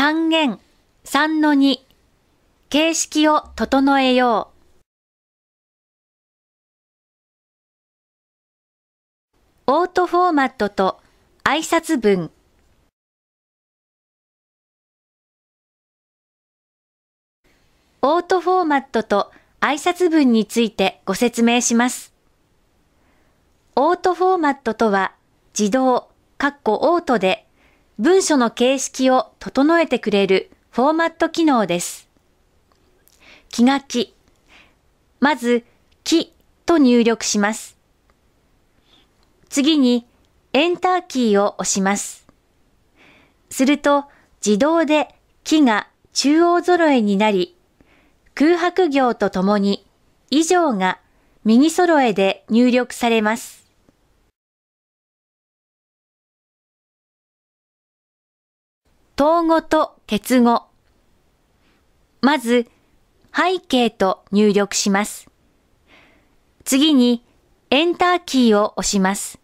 単元 3-2 形式を整えよう。オートフォーマットと挨拶文。オートフォーマットと挨拶文についてご説明します。オートフォーマットとは自動オートで文書の形式を整えてくれるフォーマット機能です。気がき。まず、きと入力します。次に、エンターキーを押します。すると、自動できが中央揃えになり、空白行とともに、以上が右揃えで入力されます。統語と結語。まず、背景と入力します。次に、エンターキーを押します。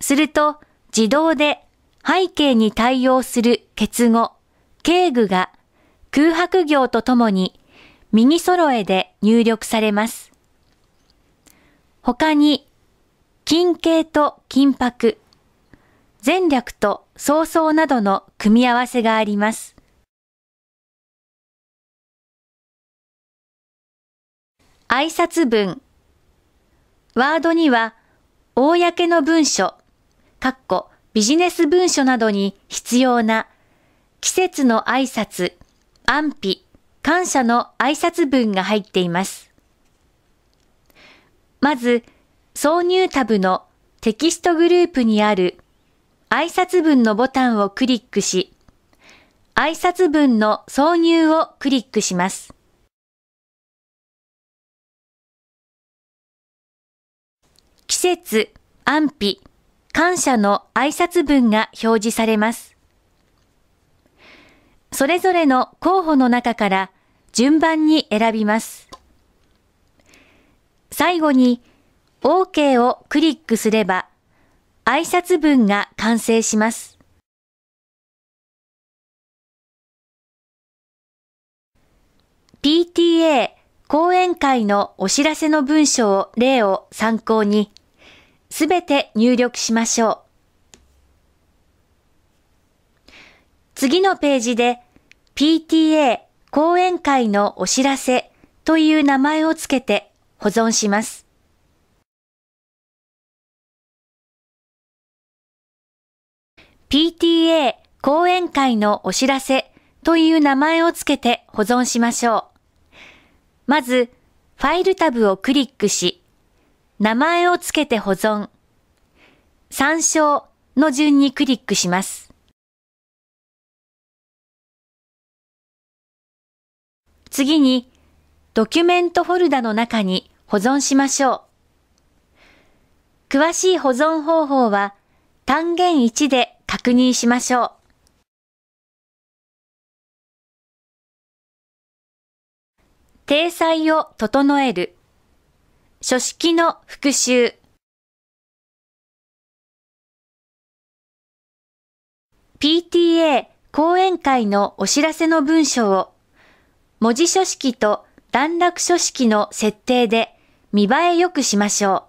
すると、自動で背景に対応する結語、敬具が空白行とともに右揃えで入力されます。他に、近景と近白。前略と早々などの組み合わせがあります。挨拶文。ワードには、公の文書、ビジネス文書などに必要な、季節の挨拶、安否、感謝の挨拶文が入っています。まず、挿入タブのテキストグループにある、挨拶文のボタンをクリックし、挨拶文の挿入をクリックします。季節、安否、感謝の挨拶文が表示されます。それぞれの候補の中から順番に選びます。最後に OK をクリックすれば、挨拶文が完成します。PTA 講演会のお知らせの文章を例を参考に、すべて入力しましょう。次のページで PTA 講演会のお知らせという名前をつけて保存します。PTA 講演会のお知らせという名前をつけて保存しましょう。まず、ファイルタブをクリックし、名前をつけて保存、参照の順にクリックします。次に、ドキュメントフォルダの中に保存しましょう。詳しい保存方法は、単元1で確認しましょう。体裁を整える。書式の復習。PTA 講演会のお知らせの文章を文字書式と段落書式の設定で見栄えよくしましょう。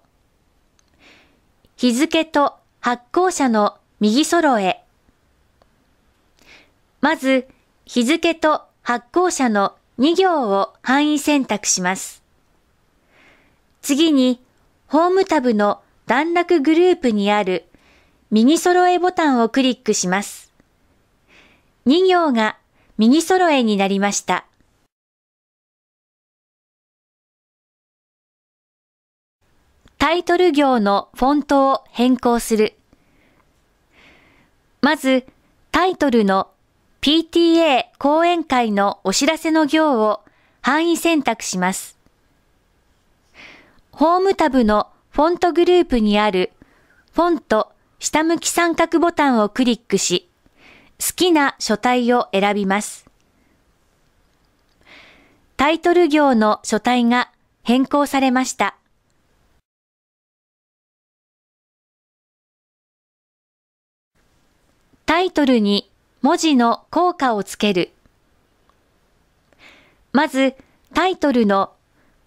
日付と発行者の右揃え。まず、日付と発行者の2行を範囲選択します。次に、ホームタブの段落グループにある右揃えボタンをクリックします。2行が右揃えになりました。タイトル行のフォントを変更する。まず、タイトルの PTA 講演会のお知らせの行を範囲選択します。ホームタブのフォントグループにあるフォント下向き三角ボタンをクリックし、好きな書体を選びます。タイトル行の書体が変更されました。タイトルに文字の効果をつける。まず、タイトルの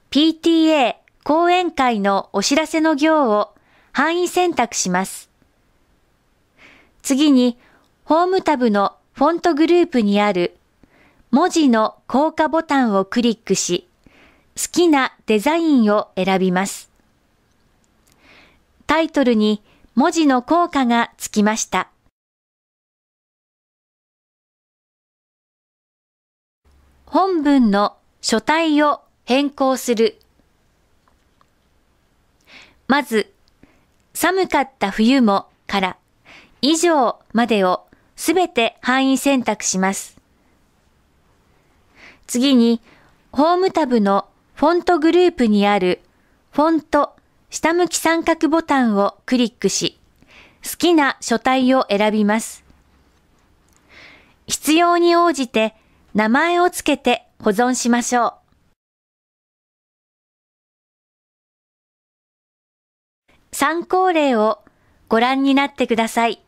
PTA 講演会のお知らせの行を範囲選択します。次に、ホームタブのフォントグループにある文字の効果ボタンをクリックし、好きなデザインを選びます。タイトルに文字の効果がつきました。本文の書体を変更する。まず、寒かった冬もから以上までをすべて範囲選択します。次に、ホームタブのフォントグループにあるフォント下向き三角ボタンをクリックし、好きな書体を選びます。必要に応じて名前をつけて保存しましょう。参考例をご覧になってください。